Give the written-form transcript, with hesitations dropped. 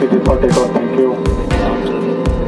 city for takeoff. Thank you.